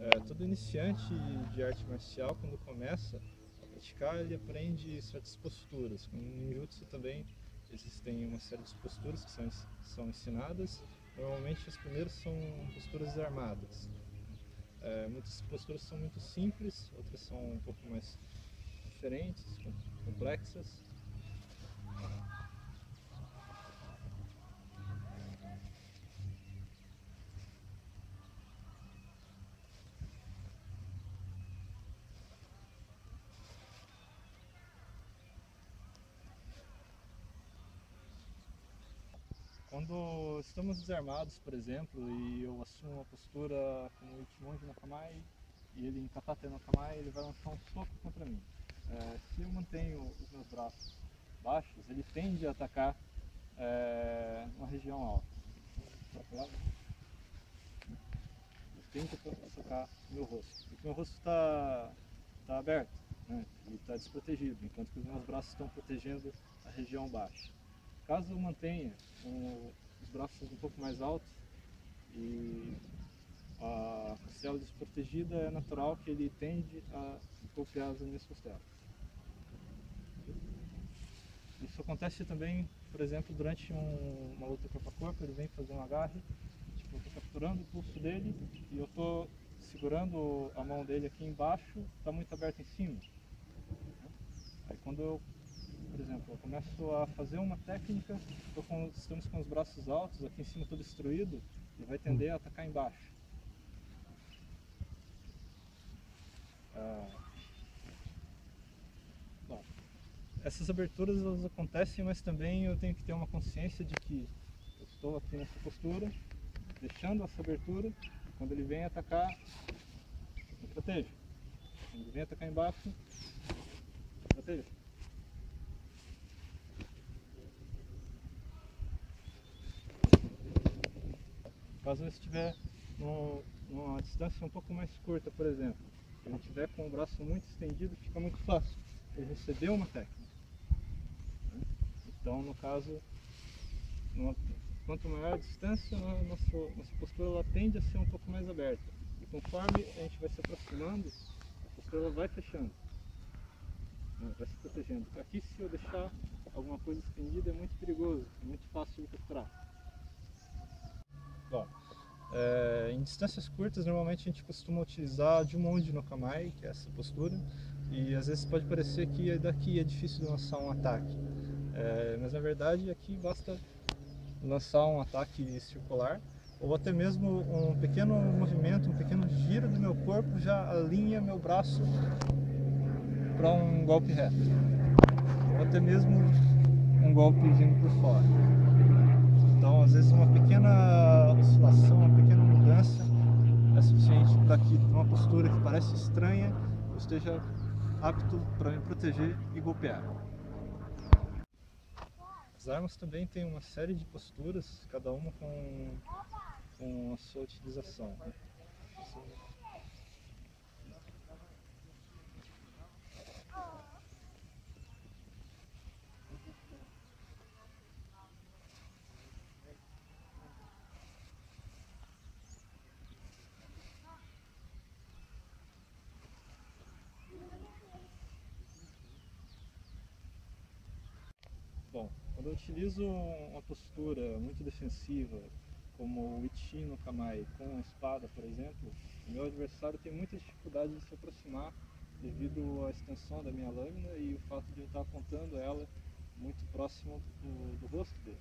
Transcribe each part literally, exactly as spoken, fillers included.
É, todo iniciante de arte marcial, quando começa a praticar, ele aprende certas posturas. No ninjutsu também existem uma série de posturas que são, são ensinadas. Normalmente as primeiras são posturas armadas. É, muitas posturas são muito simples, outras são um pouco mais diferentes, complexas. Quando estamos desarmados, por exemplo, e eu assumo uma postura como o Jumonji no Kamae e ele em Katate no Kamae, ele vai lançar um soco contra mim. É, se eu mantenho os meus braços baixos, ele tende a atacar é, uma região alta. Ele tende a atacar meu rosto. Porque meu rosto está tá aberto, né? E está desprotegido, enquanto que os meus braços estão protegendo a região baixa. Caso eu mantenha com os braços um pouco mais altos e a costela desprotegida, é natural que ele tende a golpear as minhas costelas. Isso acontece também, por exemplo, durante um, uma luta corpo a corpo, ele vem fazer um agarre, tipo, eu estou capturando o pulso dele e eu estou segurando a mão dele aqui embaixo, está muito aberta em cima. Aí quando eu Por exemplo, eu começo a fazer uma técnica, com, estamos com os braços altos, aqui em cima estou destruído, e vai tender a atacar embaixo. Ah, bom, essas aberturas elas acontecem, mas também eu tenho que ter uma consciência de que eu estou aqui nessa postura, deixando essa abertura, e quando ele vem atacar, eu protejo. Quando ele vem atacar embaixo, eu protejo. Caso eu estiver no, numa distância um pouco mais curta, por exemplo, se eu estiver com o braço muito estendido, fica muito fácil ele receber uma técnica. Então, no caso, numa, quanto maior a distância, a nossa, nossa postura ela tende a ser um pouco mais aberta. E conforme a gente vai se aproximando, a postura ela vai fechando, vai se protegendo. Aqui, se eu deixar alguma coisa estendida, é muito perigoso, é muito fácil de capturar. Bom, é, em distâncias curtas, normalmente a gente costuma utilizar Jumonji no Kamae, que é essa postura, e às vezes pode parecer que daqui é difícil de lançar um ataque, é, mas na verdade aqui basta lançar um ataque circular, ou até mesmo um pequeno movimento, um pequeno giro do meu corpo já alinha meu braço para um golpe reto, ou até mesmo um golpe vindo por fora. Então, às vezes, uma pequena oscilação, uma pequena mudança é suficiente para que uma postura que parece estranha eu esteja apto para me proteger e golpear. As armas também têm uma série de posturas, cada uma com, com a sua utilização. Né? Quando eu utilizo uma postura muito defensiva, como o Ichi no Kamae, com a espada, por exemplo, o meu adversário tem muita dificuldade de se aproximar devido à extensão da minha lâmina e o fato de eu estar apontando ela muito próximo do, do rosto dele.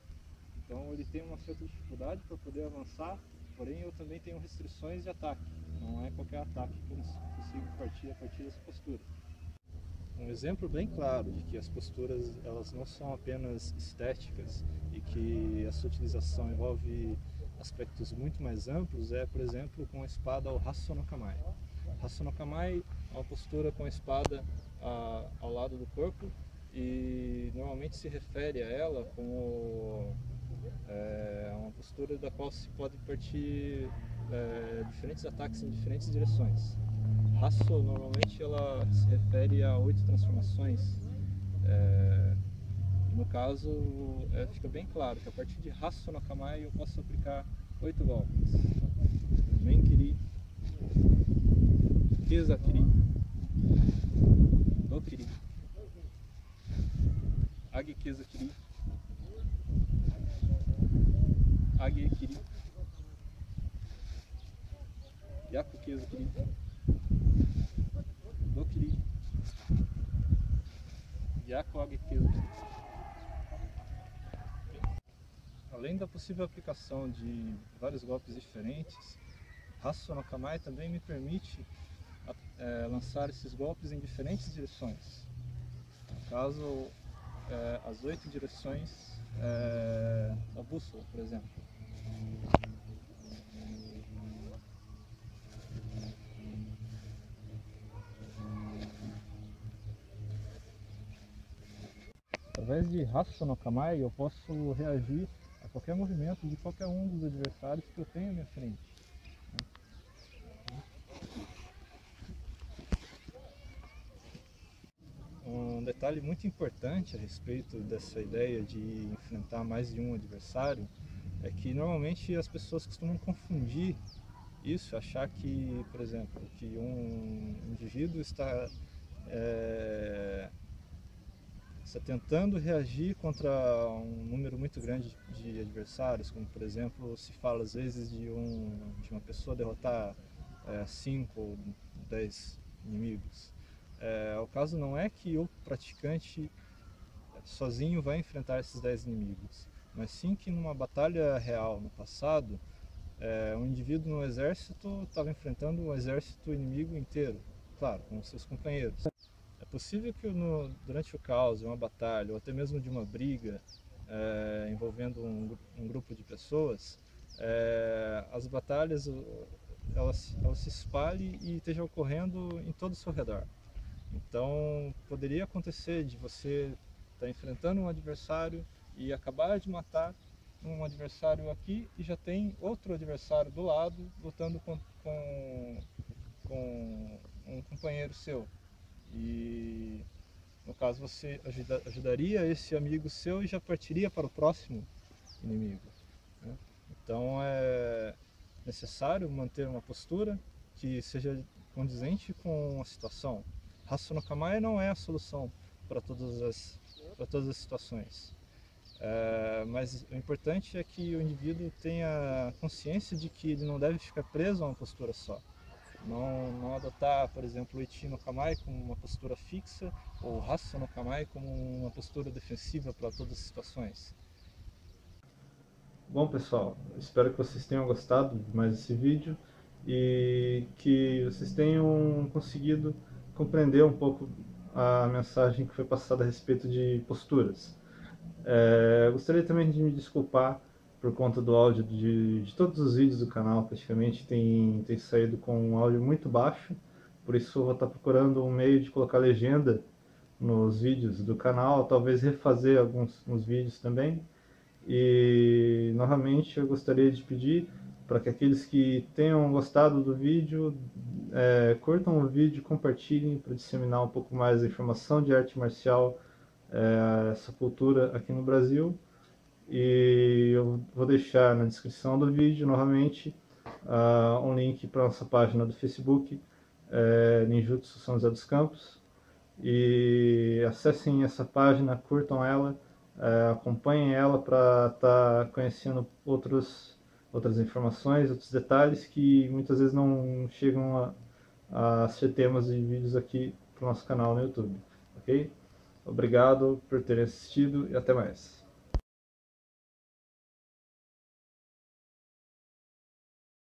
Então ele tem uma certa dificuldade para poder avançar, porém eu também tenho restrições de ataque. Não é qualquer ataque que eu consigo partir a partir dessa postura. Um exemplo bem claro de que as posturas elas não são apenas estéticas e que a sua utilização envolve aspectos muito mais amplos é, por exemplo, com a espada o Hassō no Kamae. Hassō no Kamae é uma postura com a espada a, ao lado do corpo e normalmente se refere a ela como é, uma postura da qual se pode partir é, diferentes ataques em diferentes direções. Hassō normalmente ela se refere a oito transformações, é, no caso é, fica bem claro que a partir de Hassō no Kamae eu posso aplicar oito golpes. Menkiri. kesakiri, nokiri, age kesakiri, age kiri, yaku kesakiri, nokiri, yaku age kesakiri. Além da possível aplicação de vários golpes diferentes, Hassō no Kamae também me permite é, lançar esses golpes em diferentes direções. No caso, é, as oito direções é, da bússola, por exemplo. Através de Hassō no Kamae eu posso reagir a qualquer movimento de qualquer um dos adversários que eu tenho à minha frente. Um detalhe muito importante a respeito dessa ideia de enfrentar mais de um adversário é que normalmente as pessoas costumam confundir isso, achar que, por exemplo, que um indivíduo está, é, está tentando reagir contra um número muito grande de adversários, como por exemplo se fala às vezes de, um, de uma pessoa derrotar é, cinco ou dez inimigos. É, o caso não é que o praticante sozinho vai enfrentar esses dez inimigos, mas sim que numa batalha real no passado, é, um indivíduo no exército estava enfrentando um exército inimigo inteiro, claro, com seus companheiros. É possível que no, durante o caos de uma batalha ou até mesmo de uma briga é, envolvendo um, um grupo de pessoas, é, as batalhas elas, elas se espalhem e estejam ocorrendo em todo o seu redor. Então, poderia acontecer de você estar enfrentando um adversário e acabar de matar um adversário aqui e já tem outro adversário do lado lutando com, com, com um companheiro seu. E, no caso, você ajuda, ajudaria esse amigo seu e já partiria para o próximo inimigo, né? Então, é necessário manter uma postura que seja condizente com a situação. Hassō no Kamae não é a solução para todas as, para todas as situações, é, mas o importante é que o indivíduo tenha consciência de que ele não deve ficar preso a uma postura só. Não, não adotar, por exemplo, o Ichi no Kamae como uma postura fixa ou o Hassō no Kamae como uma postura defensiva para todas as situações. Bom pessoal, espero que vocês tenham gostado de mais esse vídeo e que vocês tenham conseguido compreender um pouco a mensagem que foi passada a respeito de posturas. É, gostaria também de me desculpar por conta do áudio de, de todos os vídeos do canal, praticamente tem, tem saído com um áudio muito baixo, por isso eu vou estar procurando um meio de colocar legenda nos vídeos do canal, talvez refazer alguns nos vídeos também, e novamente eu gostaria de pedir para que aqueles que tenham gostado do vídeo, é, curtam o vídeo, compartilhem para disseminar um pouco mais a informação de arte marcial, é, essa cultura aqui no Brasil. E eu vou deixar na descrição do vídeo, novamente, uh, um link para a nossa página do Facebook, é, Ninjutsu São José dos Campos. E acessem essa página, curtam ela, é, acompanhem ela para estar tá conhecendo outros... outras informações, outros detalhes que muitas vezes não chegam a, a ser temas de vídeos aqui para o nosso canal no YouTube, ok? Obrigado por terem assistido e até mais!